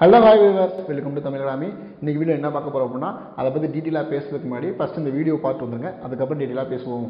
Hello, hi viewers. Welcome to Tamil Grami. In this video, we will talk about the detail of the video. First, the video part of the detail of the video.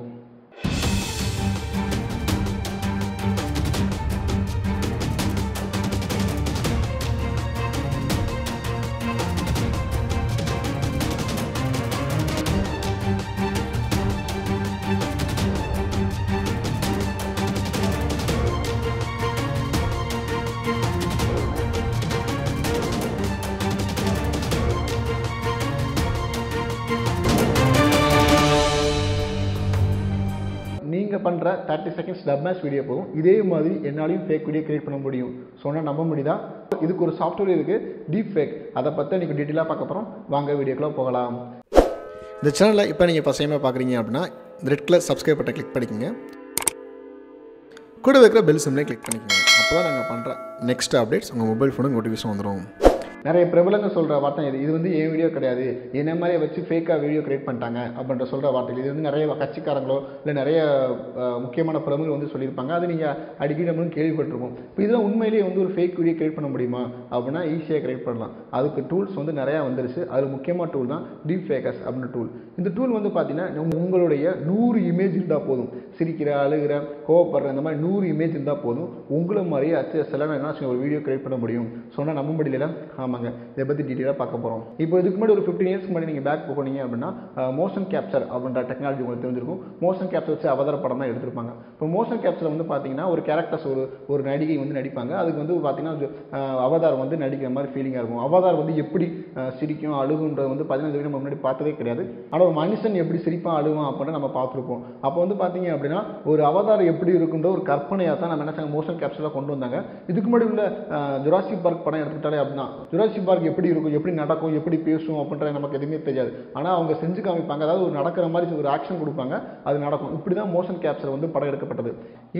நீங்க பண்ற 30 seconds டப்மேஷ் video போகும் இதே மாதிரி என்னாலயும் fake video create பண்ண முடியும் சொன்னா நம்ப முடியுதா இதுக்கு ஒரு சாஃப்ட்வேர் இருக்கு Deepfake அத பத்தி நீங்க டீடைலா பார்க்க போறோம் வாங்க வீடியோக்குள்ள போகலாம் இந்த சேனலை இப்போ நீங்க பசையமா பார்க்கறீங்க அப்படினா ரெட் கலர் subscribe பட்டனை கிளிக் பண்ணிக்கங்க கூட வைக்கிற பெல் சிம்பலை கிளிக் பண்ணிக்கங்க அப்பதான் நாங்க பண்ற next அப்டேட்ஸ் உங்க மொபைல் ஃபோனுக்கு நோட்டிஃபிகேஷன் வந்துரும் நிறைய பிரபலங்க சொல்ற வார்த்தை இது வந்து ஏ வீடியோ கிடையாது என்ன மாதிரி வச்சு ஃபேக்கா வீடியோ கிரியேட் பண்ணிட்டாங்க அப்படின்ற சொல்ற வார்த்தை இது வந்து நிறைய கட்சிக்காரங்களோ இல்ல நிறைய முக்கியமான பிரபலங்கள் வந்து சொல்லி இருப்பாங்க அது நீங்க அடிக்கடி நம்ம கேள்விப்பட்டிருப்போம் இப்போ இதுல உண்மையிலேயே வந்து ஒரு ஃபேக் வீடியோ கிரியேட் பண்ண முடியுமா அப்படினா ஈஸியா கிரியேட் பண்ணலாம் அதுக்கு டூல்ஸ் வந்து நிறைய வந்திருச்சு அதுல முக்கியமான டூல் தான் Deepfakes அப்படின டூல் இந்த டூல் வந்து பாத்தீனா உங்களுடைய 100 இமேஜ் இருந்தா போதும் சிரிக்கிற அழுகிற கோபப்படுற அந்த மாதிரி 100 இமேஜ் இருந்தா போதும் உங்கள மாதிரி அச்சசலமா என்ன ஒரு வீடியோ கிரியேட் பண்ண முடியும் சொன்னா நம்ப முடியல ஆமாங்க இத பத்தி டீடைலா பார்க்க போறோம் இப்போ இதுக்கு முன்னாடி ஒரு 15 இயர்ஸ்க்கு முன்னாடி நீங்க பேக் போகனீங்க அப்படினா மோஷன் கேப்சர் அப்படிங்கற டெக்னாலஜி உங்களுக்கு தெரிஞ்சிருக்கும் மோஷன் கேப்சர் வச்சு அவதார படம் தான் எடுத்துப்பாங்க இப்போ மோஷன் கேப்சர் வந்து பாத்தீங்கன்னா ஒரு கரெக்டர்ஸ் ஒரு நடிகை வந்து நடிப்பாங்க அதுக்கு வந்து பாத்தீங்கன்னா அவதார் வந்து நடிக்கிற மாதிரி ஃபீலிங்கா இருக்கும் அவதார் வந்து எப்படி சிரிக்கும் அழுகும்ன்றது வந்து 15 நம்ம முன்னாடி பார்த்ததே கிடையாது ஆனா ஒரு மனுஷன் எப்படி சிரிப்பா அழுவான் அப்படினா நம்ம பார்த்திருப்போம் அப்போ வந்து பாத்தீங்க அப்படினா ஒரு அவதார் எப்படி இருக்கும்ன்ற ஒரு கற்பனையா தான் நம்ம என்ன மோஷன் கேப்சர்ல கொண்டு வந்தாங்க இதுக்கு முன்னாடி உள்ள ஜுராசிக் பார்க் படம் எடுத்துட்டாலே அப்படினா Jurassic Park எப்படி இருக்கும் எப்படி நடக்கும் எப்படி பேசும் அப்படிங்கறது நமக்கு எதுமே தெரியாது ஆனா அவங்க செஞ்சு காமிப்பாங்க அதாவது ஒரு நடக்கிற மாதிரி ஒரு ஆக்ஷன் கொடுப்பாங்க அது நடக்கும் இப்படி தான் மோஷன் கேப்சர் வந்து படம் எடுக்கப்பட்டது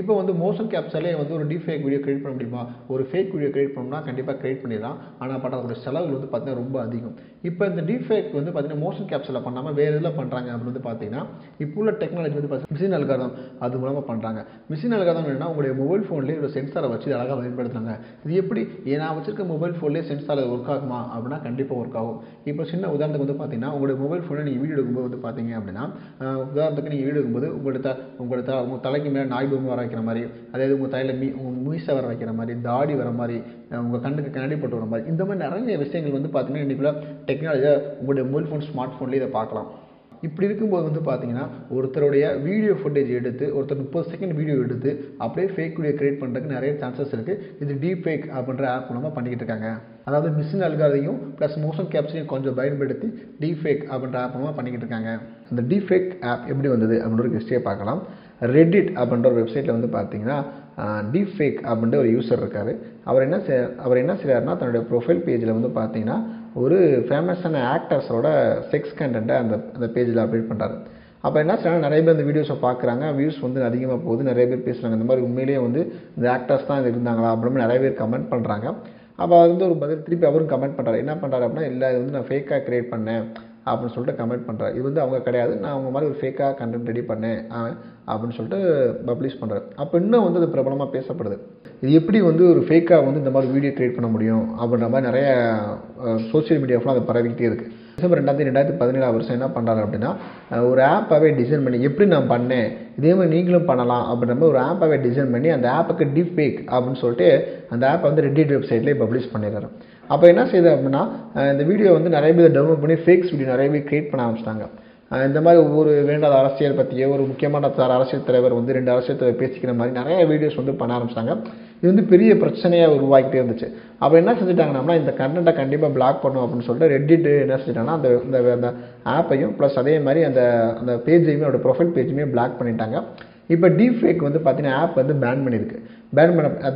இப்போ வந்து மோஷன் கேப்சர்லயே வந்து ஒரு Deepfake வீடியோ கிரியேட் பண்ண முடியுமா ஒரு ஃபேக் வீடியோ கிரியேட் பண்ணா கண்டிப்பா கிரியேட் பண்ணிடலாம் ஆனா படத்தோட செலவு வந்து பார்த்தீங்கன்னா ரொம்ப அதிகம் இப்போ இந்த Deepfake வந்து பார்த்தீங்கன்னா மோஷன் கேப்சர்ல பண்ணாம வேற எதுல பண்றாங்க அப்படி வந்து பார்த்தீங்கன்னா இப்போ உள்ள டெக்னாலஜி வந்து மிஷின் அல்காரிதம் அது மூலமா பண்றாங்க மிஷின் அல்காரிதம் என்னன்னா உங்களுடைய மொபைல் ஃபோன்லயே ஒரு சென்சாரை வச்சு அழகா பயன்படுத்துறாங்க இது எப்படி ஏனா வச்சிருக்க மொபைல் ஃபோன்லயே சென்சார் work ஆகுமா அப்படினா கண்டிப்பா work ஆகும் இப்போ சின்ன உதாரணத்துக்கு வந்து பாத்தீங்கன்னா உங்க மொபைல் ஃபோனை நீங்க வீடியோ எடுக்கும்போது வந்து பாத்தீங்க அப்படினா உதாரணத்துக்கு நீங்க வீடியோ எடுக்கும்போது உங்க தலைக்கு மேல நாய் பொம்மை வர வைக்கிற மாதிரி அதாவது உங்க தலையில மீசை வர வைக்கிற மாதிரி தாடி வர மாதிரி உங்க கண்ணுக்கு கண்ணாடி போட்டு வர மாதிரி இந்த மாதிரி நிறைய விஷயங்கள் வந்து பாத்தீங்கன்னா இன்னைக்குள்ள டெக்னாலஜியா உங்களுடைய மொபைல் ஃபோன் ஸ்மார்ட் ஃபோன்ல இத பார்க்கலாம் இப்படி இருக்கும்போது வந்து பாத்தீங்கன்னா ஒருத்தரோடைய வீடியோ ஃபுட்டேஜ் எடுத்து ஒருத்தர் 30 செகண்ட் வீடியோ எடுத்து அப்படியே ஃபேக் வீடியோ கிரியேட் பண்றதுக்கு நிறைய சான்சஸ் இருக்கு இது Deepfake அப்படிங்கற ஆப் மூலமா பண்ணிக்கிட்டு இருக்காங்க அதாவது மிஷின் அல்காரிதம் பிளஸ் மோஷன் கேப்சரையும் கொஞ்சம் பயன்படுத்தி Deepfake அப்படிங்கற ஆப் மூலமா பண்ணிக்கிட்டு இருக்காங்க அந்த Deepfake ஆப் எப்படி வந்தது அப்படிங்கற ஒரு ஹிஸ்டரியை பார்க்கலாம் Reddit அப்படிங்கற ஒரு வெப்சைட்ல வந்து பாத்தீங்கன்னா Deepfake அப்படிங்கற ஒரு யூசர் இருக்காரு அவர் என்ன செய்றாருன்னா தன்னுடைய ப்ரொஃபைல் பேஜ்ல வந்து பாத்தீங்கன்னா ஒரு ஃபேமஸான ஆக்டர்ஸோட செக்ஸ் கண்டென்ட்டை அந்த பேஜில் அப்டேட் பண்ணுறாரு அப்போ என்ன சொன்னால் நிறைய பேர் இந்த வீடியோஸை பார்க்குறாங்க வியூஸ் வந்து அதிகமாக போகுது நிறைய பேர் பேசுகிறாங்க இந்த மாதிரி உண்மையிலேயே வந்து இந்த ஆக்டர்ஸ் தான் இது இருந்தாங்களா அப்படின்னு நிறைய பேர் கமெண்ட் பண்ணுறாங்க அப்போ அது வந்து ஒரு பதில் திருப்பி அவரும் கமெண்ட் பண்ணுறாரு என்ன பண்ணுறாரு அப்படின்னா இல்லை இது வந்து நான் ஃபேக்காக கிரியேட் பண்ணேன் அப்படின்னு சொல்லிட்டு கமெண்ட் பண்ணுறாரு இது வந்து அவங்க கிடையாது நான் அவங்க மாதிரி ஒரு ஃபேக்காக கண்டென்ட் ரெடி பண்ணேன் அப்படின்னு சொல்லிட்டு பப்ளிஷ் பண்ணுறாரு அப்போ இன்னும் வந்து அது பிரபலமாக பேசப்படுது இது எப்படி வந்து ஒரு ஃபேக்காக வந்து இந்த மாதிரி வீடியோ கிரியேட் பண்ண முடியும் அப்படின்ற மாதிரி நிறைய சோஷியல் மீடியா ஃபுல்லாக அது பரவிக்கிட்டே இருக்குது டிசம்பர் 2017 வருஷம் என்ன பண்ணுறாரு அப்படின்னா ஒரு ஆப்பாகவே டிசைன் பண்ணி எப்படி நான் பண்ணேன் இதே மாதிரி நீங்களும் பண்ணலாம் அப்படின்ற மாதிரி ஒரு ஆப்பாகவே டிசைன் பண்ணி அந்த ஆப்புக்கு Deepfake அப்படின்னு சொல்லிட்டு அந்த ஆப்பை வந்து Reddit வெப்சைட்லேயே பப்ளிஷ் பண்ணிடுறாரு அப்போ என்ன செய்யுது அப்படின்னா இந்த வீடியோ வந்து நிறைய பேர் டவுன்லோட் பண்ணி ஃபேக்ஸ் வீடியோ நிறைய பேர் கிரியேட் பண்ண ஆரம்பிச்சிட்டாங்க இந்த மாதிரி ஒவ்வொரு வேண்டாத அரசியல் பற்றியே ஒரு முக்கியமான அரசியல் தலைவர் வந்து 2 அரசியல் தலைவர் பேசிக்கிற மாதிரி நிறைய வீடியோஸ் வந்து பண்ண ஆரம்பிச்சிட்டாங்க இது வந்து பெரிய பிரச்சனையாக உருவாக்கிட்டே இருந்துச்சு அப்போ என்ன செஞ்சுட்டாங்கன்னா இந்த கண்டென்ட்டை கண்டிப்பாக பிளாக் பண்ணும் அப்படின்னு சொல்லிட்டு ரெட்டிட்டு என்ன செஞ்சிட்டாங்கன்னா அந்த ஆப்பையும் ப்ளஸ் அதே மாதிரி அந்த பேஜையுமே அவரோட ப்ரொஃபைல் பேஜுமே பிளாக் பண்ணிட்டாங்க இப்போ Deepfake வந்து பார்த்தீங்கன்னா ஆப் வந்து பேன் பண்ணியிருக்கு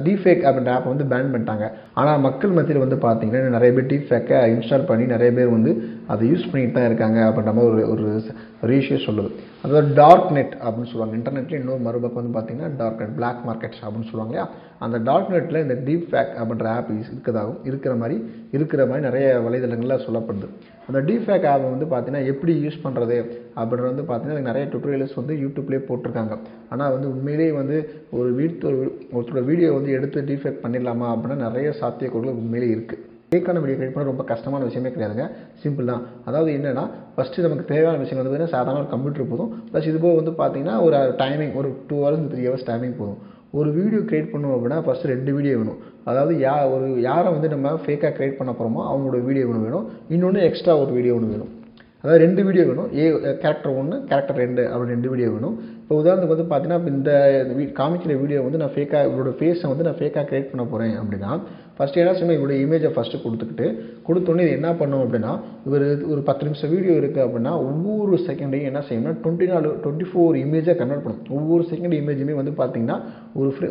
Deepfake அப்படின்ற ஆப் வந்து பேன் பண்ணிட்டாங்க ஆனால் மக்கள் மத்தியில் வந்து பார்த்தீங்கன்னா நிறைய பேர் Deepfake இன்ஸ்டால் பண்ணி நிறைய பேர் வந்து அதை யூஸ் பண்ணிட்டு தான் இருக்காங்க அப்படின்ற மாதிரி ஒரு ரேஷியோ சொல்லுது அதாவது Darknet அப்படின்னு சொல்லுவாங்க இன்டர்நெட்டில் இன்னொரு மறுபக்கம் வந்து பார்த்தீங்கன்னா Darknet Black மார்க்கெட்ஸ் அப்படின்னு சொல்லுவாங்க இல்லையா அந்த Darknetல இந்த Deepfake அப்படின்ற ஆப் இருக்கிற மாதிரி நிறைய வலைதளங்களில் சொல்லப்படுது அந்த Deepfake ஆப் வந்து பார்த்தீங்கன்னா எப்படி யூஸ் பண்ணுறது அப்படின்ற வந்து பார்த்தீங்கன்னா நிறைய டுட்டோரியல்ஸ் வந்து யூடியூப்லேயே போட்டிருக்காங்க ஆனால் வந்து உண்மையிலேயே வந்து ஒரு ஒருத்தரோட வீடியோ வந்து எடுத்து Deepfake பண்ணிடலாமா அப்படின்னா நிறைய சாத்தியக்கூறுகள் உண்மையிலே இருக்குது ஃபேக்கான வீடியோ கிரியேட் பண்ண ரொம்ப கஷ்டமான விஷயமே கிடையாதுங்க. சிம்பிள் தான். அதாவது என்னன்னா ஃபர்ஸ்ட் நமக்கு தேவையான விஷயம் வந்து பார்த்தீங்கன்னா சாதாரண ஒரு கம்ப்யூட்டர் போதும். ப்ளஸ் இது போக வந்து பார்த்தீங்கன்னா ஒரு டைமிங் ஒரு 2 hours to 3 hours டைமிங் போதும். ஒரு வீடியோ கிரியேட் பண்ணணும் அப்படின்னா ஃபர்ஸ்ட் 2 வீடியோ வேணும். அதாவது யாரை வந்து நம்ம ஃபேக்காக கிரியேட் பண்ண போகிறோமோ அவங்களோட வீடியோ ஒன்று வேணும், இன்னொன்று எக்ஸ்ட்ரா ஒரு வீடியோ ஒன்று வேணும். அதாவது 2 வீடியோ வேணும். கேரக்டர் 1 கேரக்டர் 2 அப்படி 2 வீடியோ வேணும். இப்போ உதாரணத்துக்கு வந்து பார்த்தீங்கன்னா இந்த காமிக்கிற வீடியோ வந்து நான் ஃபேக்காக இவரோட ஃபேஸை வந்து நான் ஃபேக்காக கிரியேட் பண்ண போகிறேன் அப்படின்னா ஃபஸ்ட்டு என்ன சொன்னால் இவரோட இமேஜை ஃபஸ்ட்டு கொடுத்தோன்னே இது என்ன பண்ணும் அப்படின்னா இவர் ஒரு 10 நிமிஷம் வீடியோ இருக்குது அப்படின்னா ஒவ்வொரு செகண்டையும் என்ன செய்யணும்னா 24 இமேஜாக கன்வெர்ட் பண்ணும். ஒவ்வொரு செகண்ட் இமேஜுமே வந்து பார்த்தீங்கன்னா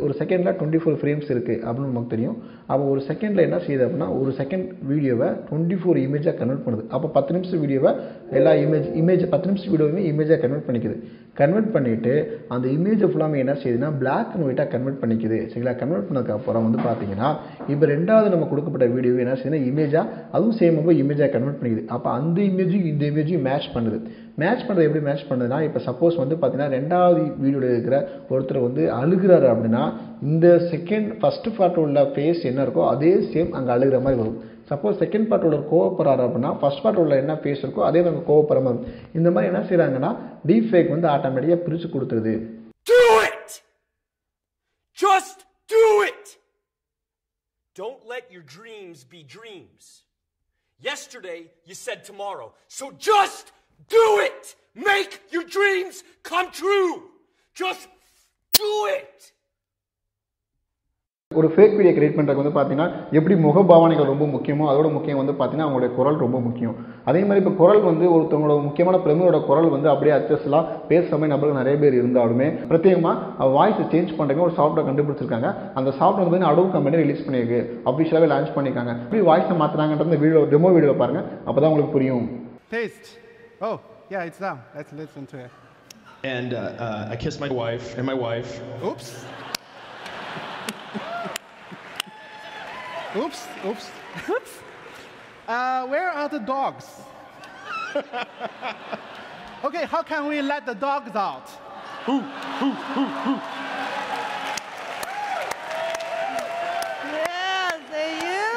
ஒரு செகண்டில் 24 ஃப்ரேம்ஸ் இருக்குது அப்படின்னு நமக்கு தெரியும். அப்போ ஒரு செகண்டில் என்ன செய்யுது அப்படின்னா ஒரு செகண்ட் வீடியோவை 24 இமேஜாக கன்வெர்ட் பண்ணுது. அப்போ 10 நிமிஷம் வீடியோவை எல்லா இமேஜ் 10 நிமிஷம் வீடியோவுமே இமேஜாக கன்வெர்ட் பண்ணிக்குது. கன்வெர்ட் பண்ணிவிட்டு அந்த இமேஜை ஃபுல்லாமே என்ன செய்யுதுன்னா பிளாக் அண்ட் ஒயிட்டாக கன்வெர்ட் பண்ணிக்குது. சரிங்களா? கன்வெர்ட் பண்ணதுக்கப்புறம் வந்து பார்த்தீங்கன்னா இப்போ 2வது நம்ம கொடுக்கப்பட்ட வீடியோ என்ன செய்யுதுன்னா இமேஜாக அதுவும் சேமாக போய் இமேஜாக கன்வெர்ட் பண்ணிக்குது. அப்போ அந்த இமேஜும் இந்த இமேஜும் மேட்ச் பண்ணுறது எப்படி மேட்ச் பண்ணுதுன்னா இப்போ சப்போஸ் வந்து பார்த்தீங்கன்னா 2வது வீடியோவில் இருக்கிற ஒருத்தர் வந்து அழுகிறாரு அப்படின்னா இந்த செகண்ட் ஃபஸ்ட்டு பார்ட்டில் உள்ள ஃபேஸ் என்ன இருக்கோ அதே சேம் அங்கே அழுகிற மாதிரி வரும். சப்போஸ் செகண்ட் பார்ட்டோட கோவப்படுறாரு அப்படின்னா ஃபஸ்ட் பார்ட் உள்ள என்ன ஃபேஸ் இருக்கோ அதே நம்ம கோவப்படுற மாதிரி இருக்கும். இந்த மாதிரி என்ன செய்கிறாங்கன்னா டீப்ஃபேக் வந்து ஆட்டோமேட்டிக்காக பிரித்து கொடுத்துருது. Don't let your dreams be dreams. Yesterday, you said tomorrow. So just do it. Make your dreams come true. Just do it. ஒரு ஃபேக் வீடியோ கிரியேட் பண்ணுறதுக்கு வந்து பார்த்தீங்கன்னா எப்படி முகபாவனைகள் ரொம்ப முக்கியமோ அதோட முக்கியம் வந்து பார்த்தீங்கன்னா அவங்களுடைய குரல் ரொம்ப முக்கியம். அதே மாதிரி இப்போ குரல் வந்து ஒருத்தவங்களோட முக்கியமான பிரமுகரோட குரல் வந்து அப்படியே அச்சஸ்லாம் பேசுகிற மாதிரி நம்மளுக்கு நிறைய பேர் இருந்தாலுமே பிரத்யேகமாக வாய்ஸை சேஞ்ச் பண்ணுறதுக்கு ஒரு சாஃப்ட்வேர் கண்டுபிடிச்சிருக்காங்க. அந்த சாஃப்ட்வேர் வந்து அடோபி கம்பெனி ரிலீஸ் பண்ணியிருக்கு, அஃபிஷியலாகவே லான்ச் பண்ணியிருக்காங்க. எப்படி வாய்ஸை மாற்றினாங்கன்ற அந்த வீடியோ டெமோ வீடியோ பாருங்கள், அப்போ தான் உங்களுக்கு புரியும். I kissed my wife and my wife. Oops. Oops. Where are the dogs? Okay, how can we let the dogs out? Yes, they do.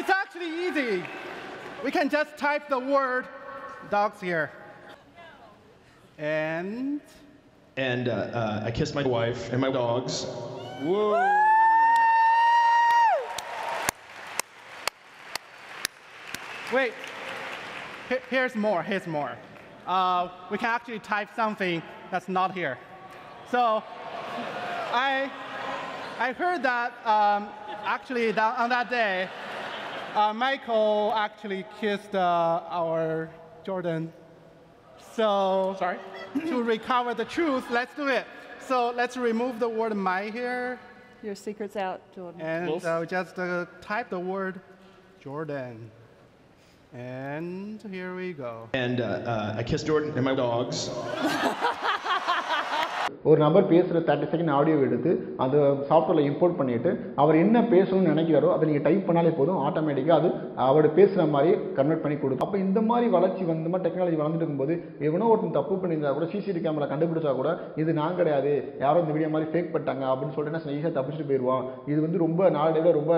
It's actually easy. We can just type the word dogs here. And I kissed my wife and my dogs. Whoa. Wait, here's more. We can actually type something that's not here. So I heard that actually that on that day, Michael actually kissed our Jordan. So sorry. To recover the truth, let's do it. So let's remove the word my here. Your secret's out, Jordan. And just type the word Jordan. And here we go. And I kissed Jordan and my dogs. ஒரு நபர் பேசுகிற 30 second audio எடுத்து அது சாஃப்ட்வேரில் import பண்ணிவிட்டு அவர் என்ன பேசணும்னு நினைக்கிறாரோ அதை நீங்கள் டைப் பண்ணாலே போதும், ஆட்டோமேட்டிக்காக அது அவர் பேசுகிற மாதிரி கன்வெர்ட் பண்ணி கொடுக்கும். அப்போ இந்த மாதிரி வளர்ச்சி வந்து மாதிரி டெக்னாலஜி வளர்ந்துட்டு இருக்கும்போது எவனோ ஒருத்தன் தப்பு பண்ணியிருந்தா கூட சிசிடி கேமரா கண்டுபிடிச்சா கூட இது நான் கிடையாது, யாரோ இந்த வீடியோ மாதிரி ஃபேக் பண்ணிட்டாங்க அப்படின்னு சொல்லிட்டு ஈஸியாக தப்பிச்சுட்டு போயிடுவான். இது வந்து ரொம்ப நாளடைவில் ரொம்ப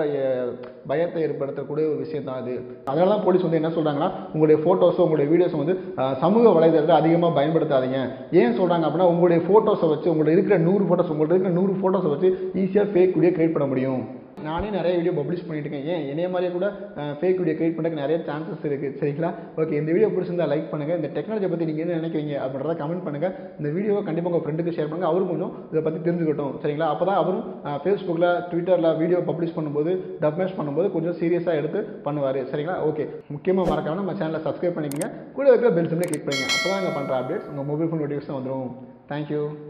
பயத்தை ஏற்படுத்தக்கூடிய ஒரு விஷயம் தான் அது. அதனால தான் போலீஸ் வந்து என்ன சொல்கிறாங்கன்னா உங்களுடைய ஃபோட்டோஸோ உங்களுடைய வீடியோஸும் வந்து சமூக வலைதளத்தில் அதிகமாக பயன்படுத்தாதீங்க. ஏன் சொல்கிறாங்க அப்படின்னா உங்களுடைய ஃபோட்டோஸ் வச்சு உங்களுக்கு இருக்கிற 100 ஃபோட்டோஸை வச்சு ஈஸியாக ஃபேக் வீடியோ கிரியேட் பண்ண முடியும். நானே நிறைய வீடியோ பப்ளிஷ் பண்ணிட்டு இருக்கேன். ஏன் என்னைய மாதிரியே கூட ஃபேக் வீடியோ கிரியேட் பண்ணுறதுக்கு நிறைய சான்சஸ் இருக்குது. சரிங்களா? ஓகே, இந்த வீடியோ பிடிச்சிருந்தா லைக் பண்ணுங்கள். இந்த டெக்னாலஜியை பற்றி நீங்கள் என்ன நினைக்கிறீங்க அப்படின்றத கமெண்ட் பண்ணுங்கள். இந்த வீடியோவை கண்டிப்பாக உங்கள் ஃப்ரெண்டுக்கு ஷேர் பண்ணுங்கள். அவரும் கொஞ்சம் இதை பற்றி தெரிஞ்சுக்கிட்டோம். சரிங்களா? அப்போ தான் அவரும் ஃபேஸ்புக்கில் ட்விட்டரில் வீடியோ பப்ளிஷ் பண்ணும்போது டப்மேஷ் பண்ணும்போது கொஞ்சம் சீரியஸாக எடுத்து பண்ணுவார். சரிங்களா? ஓகே, முக்கியமாக மறக்காமல் நம்ம சேனலை சப்ஸ்கிரைப் பண்ணிக்கோங்க. கூட இருக்கிற பெல் சிம்மில் கிளிக் பண்ணுங்கள். அப்போ தான் நாங்கள் பண்ணுற அப்டேட்ஸ் உங்கள் மொபைல் ஃபோன் நோட்டிஃபிகேஷன் வந்துடும். Thank you.